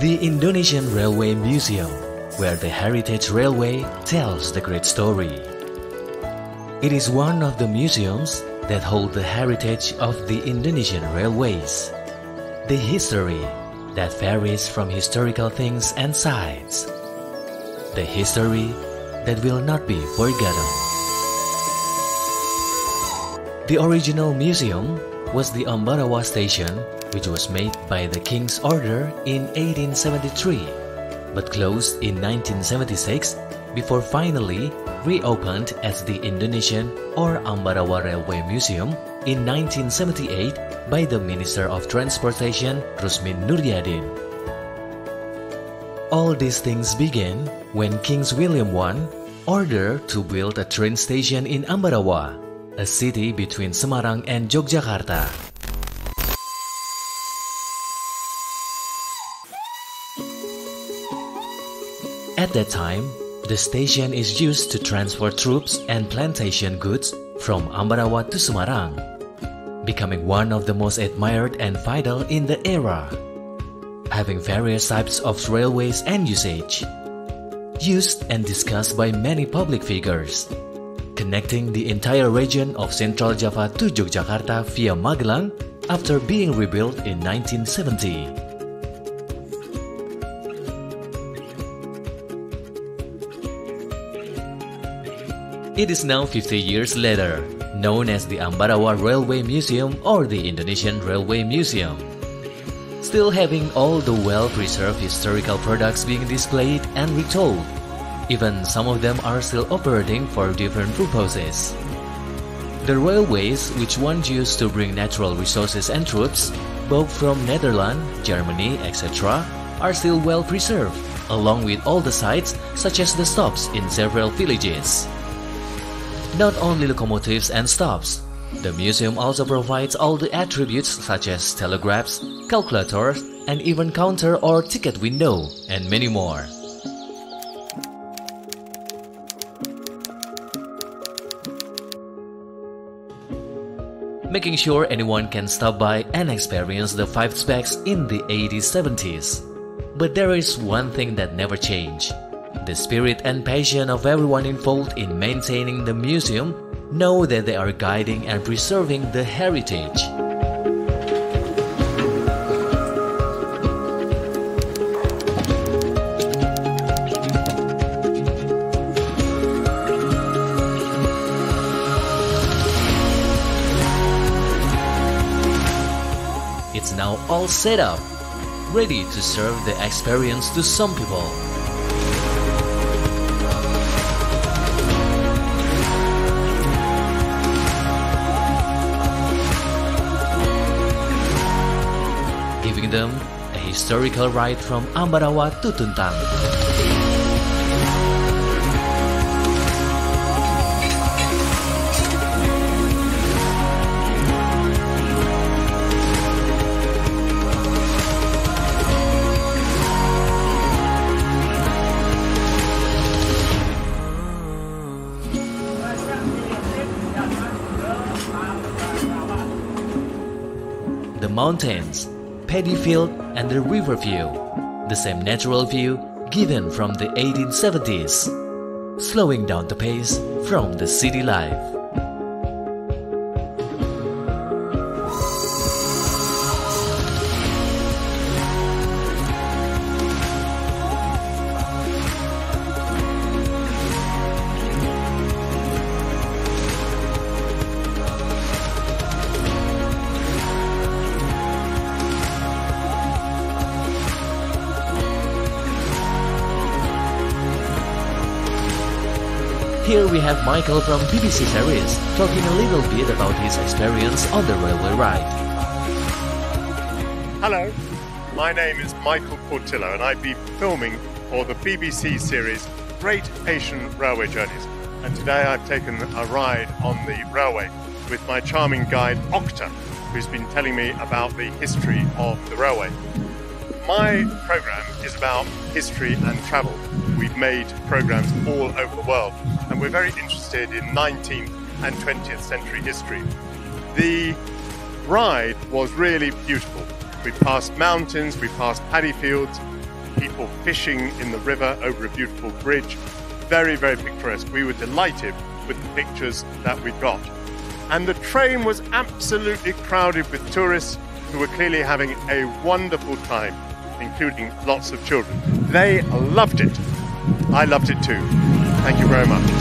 The Indonesian Railway Museum, where the heritage railway tells the great story. It is one of the museums that hold the heritage of the Indonesian railways. The history that varies from historical things and sites. The history that will not be forgotten. The original museum was the Ambarawa station, which was made by the King's Order in 1873, but closed in 1976 before finally reopened as the Indonesian or Ambarawa Railway Museum in 1978 by the Minister of Transportation Rusmin Nuryadin. All these things began when King William I ordered to build a train station in Ambarawa, a city between Semarang and Yogyakarta. At that time, the station is used to transport troops and plantation goods from Ambarawa to Semarang, becoming one of the most admired and vital in the era, having various types of railways and usage, used and discussed by many public figures, connecting the entire region of Central Java to Yogyakarta via Magelang after being rebuilt in 1970. It is now 50 years later, known as the Ambarawa Railway Museum or the Indonesian Railway Museum. Still having all the well-preserved historical products being displayed and retold. Even some of them are still operating for different purposes. The railways, which once used to bring natural resources and troops, both from Netherlands, Germany, etc., are still well-preserved, along with all the sites such as the stops in several villages. Not only locomotives and stops, the museum also provides all the attributes such as telegraphs, calculators, and even counter or ticket window, and many more. Making sure anyone can stop by and experience the five specs in the 80s-70s. But there is one thing that never changed. The spirit and passion of everyone involved in maintaining the museum know that they are guiding and preserving the heritage. It's now all set up, ready to serve the experience to some people. Them a historical ride from Ambarawa to Tuntang. The mountains, paddy field and the river view, the same natural view given from the 1870s, slowing down the pace from the city life. Here we have Michael from BBC series talking a little bit about his experience on the railway ride. Hello, my name is Michael Portillo and I've been filming for the BBC series Great Asian Railway Journeys. And today I've taken a ride on the railway with my charming guide Octa. who's been telling me about the history of the railway. My program is about history and travel. We've made programs all over the world, and we're very interested in 19th and 20th century history. The ride was really beautiful. We passed mountains, we passed paddy fields, people fishing in the river over a beautiful bridge. Very, very picturesque. We were delighted with the pictures that we got. And the train was absolutely crowded with tourists who were clearly having a wonderful time, including lots of children. They loved it. I loved it too. Thank you very much.